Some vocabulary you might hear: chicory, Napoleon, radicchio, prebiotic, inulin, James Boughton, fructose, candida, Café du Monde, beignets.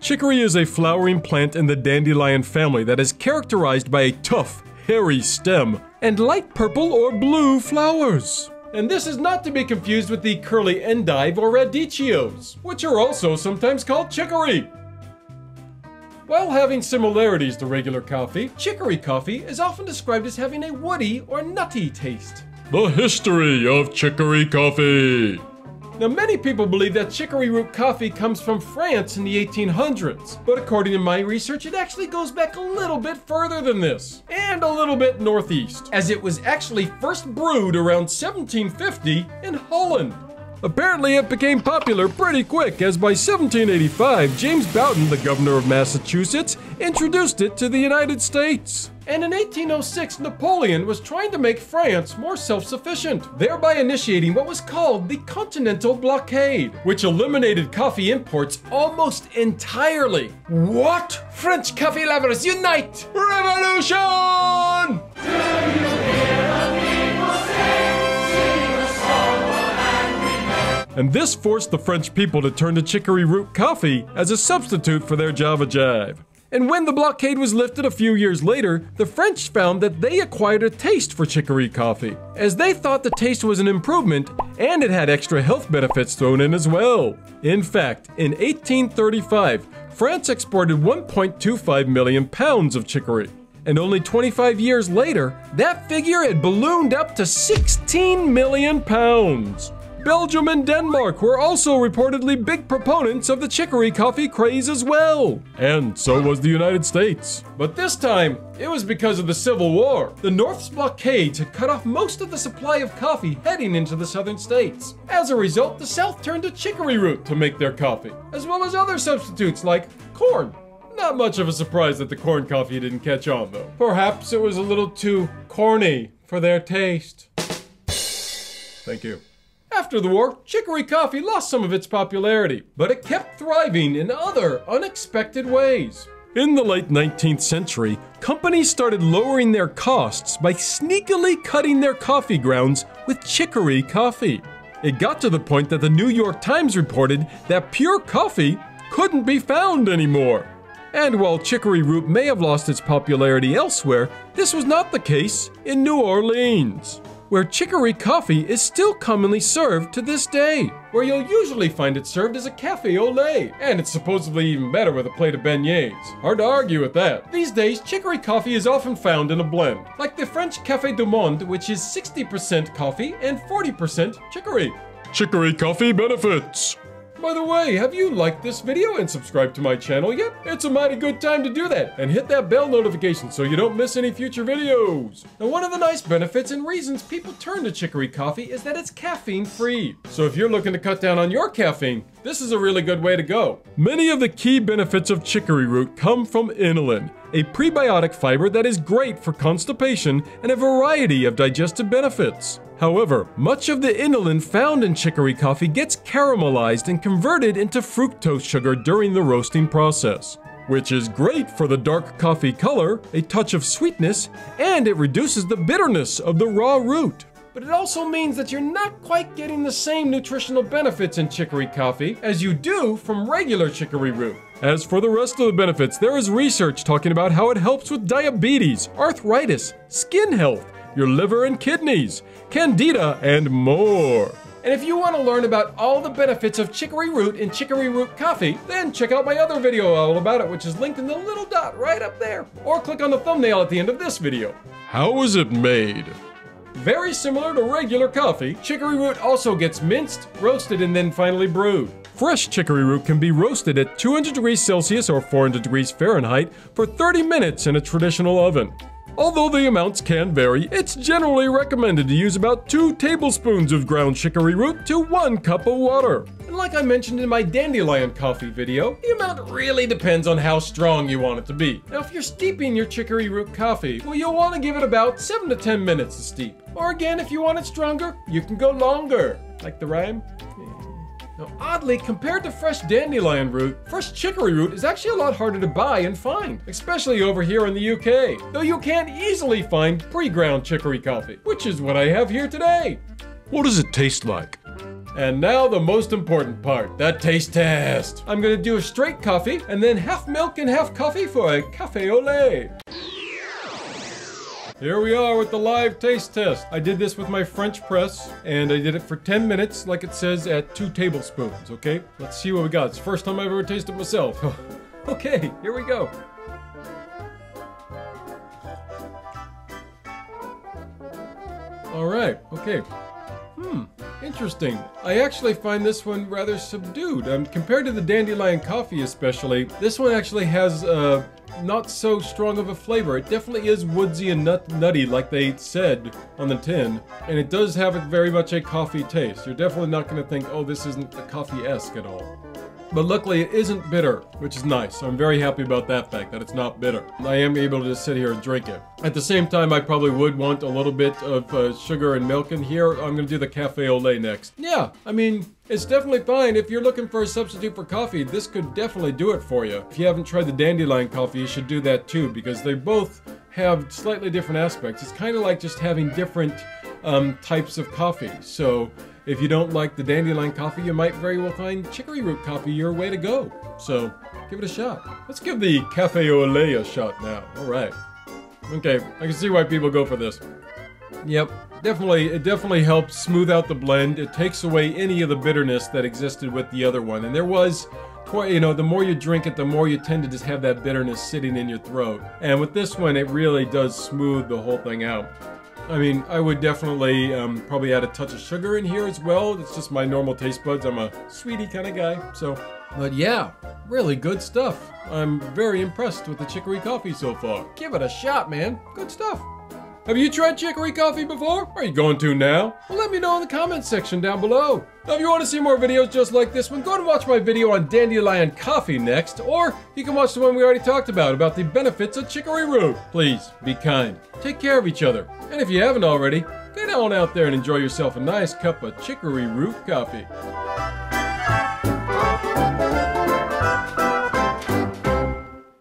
Chicory is a flowering plant in the dandelion family that is characterized by a tough, hairy stem and light purple or blue flowers. And this is not to be confused with the curly endive or radicchios, which are also sometimes called chicory. While having similarities to regular coffee, chicory coffee is often described as having a woody or nutty taste. The history of chicory coffee. Now, many people believe that chicory root coffee comes from France in the 1800s, but according to my research, it actually goes back a little bit further than this, and a little bit northeast, as it was actually first brewed around 1750 in Holland. Apparently, it became popular pretty quick, as by 1785, James Boughton, the governor of Massachusetts, introduced it to the United States. And in 1806, Napoleon was trying to make France more self-sufficient, thereby initiating what was called the Continental Blockade, which eliminated coffee imports almost entirely. What? French coffee lovers unite! Revolution! And this forced the French people to turn to chicory root coffee as a substitute for their Java Jive. And when the blockade was lifted a few years later, the French found that they acquired a taste for chicory coffee, as they thought the taste was an improvement and it had extra health benefits thrown in as well. In fact, in 1835, France exported 1.25 million pounds of chicory. And only 25 years later, that figure had ballooned up to 16 million pounds. Belgium and Denmark were also reportedly big proponents of the chicory coffee craze as well. And so was the United States. But this time, it was because of the Civil War. The North's blockades had cut off most of the supply of coffee heading into the southern states. As a result, the South turned to chicory root to make their coffee, as well as other substitutes like corn. Not much of a surprise that the corn coffee didn't catch on, though. Perhaps it was a little too corny for their taste. Thank you. After the war, chicory coffee lost some of its popularity, but it kept thriving in other unexpected ways. In the late 19th century, companies started lowering their costs by sneakily cutting their coffee grounds with chicory coffee. It got to the point that the New York Times reported that pure coffee couldn't be found anymore. And while chicory root may have lost its popularity elsewhere, this was not the case in New Orleans, where chicory coffee is still commonly served to this day, where you'll usually find it served as a café au lait, and it's supposedly even better with a plate of beignets. Hard to argue with that. These days, chicory coffee is often found in a blend, like the French Café du Monde, which is 60% coffee and 40% chicory. Chicory coffee benefits. By the way, have you liked this video and subscribed to my channel yet? It's a mighty good time to do that, and hit that bell notification so you don't miss any future videos. Now, one of the nice benefits and reasons people turn to chicory coffee is that it's caffeine free. So if you're looking to cut down on your caffeine, this is a really good way to go. Many of the key benefits of chicory root come from inulin, a prebiotic fiber that is great for constipation and a variety of digestive benefits. However, much of the inulin found in chicory coffee gets caramelized and converted into fructose sugar during the roasting process, which is great for the dark coffee color, a touch of sweetness, and it reduces the bitterness of the raw root. But it also means that you're not quite getting the same nutritional benefits in chicory coffee as you do from regular chicory root. As for the rest of the benefits, there is research talking about how it helps with diabetes, arthritis, skin health, your liver and kidneys, candida, and more. And if you want to learn about all the benefits of chicory root and chicory root coffee, then check out my other video all about it, which is linked in the little dot right up there. Or click on the thumbnail at the end of this video. How is it made? Very similar to regular coffee, chicory root also gets minced, roasted, and then finally brewed. Fresh chicory root can be roasted at 200 degrees Celsius or 400 degrees Fahrenheit for 30 minutes in a traditional oven. Although the amounts can vary, it's generally recommended to use about 2 tablespoons of ground chicory root to 1 cup of water. And like I mentioned in my dandelion coffee video, the amount really depends on how strong you want it to be. Now, if you're steeping your chicory root coffee, well, you'll want to give it about 7 to 10 minutes to steep. Or again, if you want it stronger, you can go longer. Like the rhyme? Now, oddly, compared to fresh dandelion root, fresh chicory root is actually a lot harder to buy and find, especially over here in the UK, though you can easily find pre-ground chicory coffee, which is what I have here today. What does it taste like? And now the most important part, the taste test. I'm gonna do a straight coffee and then half milk and half coffee for a café au lait. Here we are with the live taste test. I did this with my French press and I did it for 10 minutes like it says at 2 tablespoons, okay? Let's see what we got. It's the first time I've ever tasted myself. Okay, here we go. All right, okay. Interesting. I actually find this one rather subdued. Compared to the dandelion coffee especially, this one actually has not so strong of a flavor. It definitely is woodsy and nutty like they said on the tin. And it does have very much a coffee taste. You're definitely not going to think, oh, this isn't coffee-esque at all. But luckily it isn't bitter, which is nice. I'm very happy about that fact, that it's not bitter. I am able to just sit here and drink it. At the same time, I probably would want a little bit of sugar and milk in here. I'm gonna do the café au lait next. Yeah, I mean, it's definitely fine. If you're looking for a substitute for coffee, this could definitely do it for you. If you haven't tried the dandelion coffee, you should do that too, because they both have slightly different aspects. It's kind of like just having different types of coffee. So, if you don't like the dandelion coffee, you might very well find chicory root coffee your way to go. So, give it a shot. Let's give the café au lait a shot now. All right. Okay, I can see why people go for this. Yep, it definitely helps smooth out the blend. It takes away any of the bitterness that existed with the other one. And there was, you know, the more you drink it, the more you tend to just have that bitterness sitting in your throat. And with this one, it really does smooth the whole thing out. I mean, I would definitely probably add a touch of sugar in here as well. It's just my normal taste buds. I'm a sweetie kind of guy, so. But yeah, really good stuff. I'm very impressed with the chicory coffee so far. Give it a shot, man. Good stuff. Have you tried chicory coffee before? Are you going to now? Well, let me know in the comments section down below. Now, if you want to see more videos just like this one, go and watch my video on dandelion coffee next, or you can watch the one we already talked about the benefits of chicory root. Please, be kind. Take care of each other. And if you haven't already, get on out there and enjoy yourself a nice cup of chicory root coffee.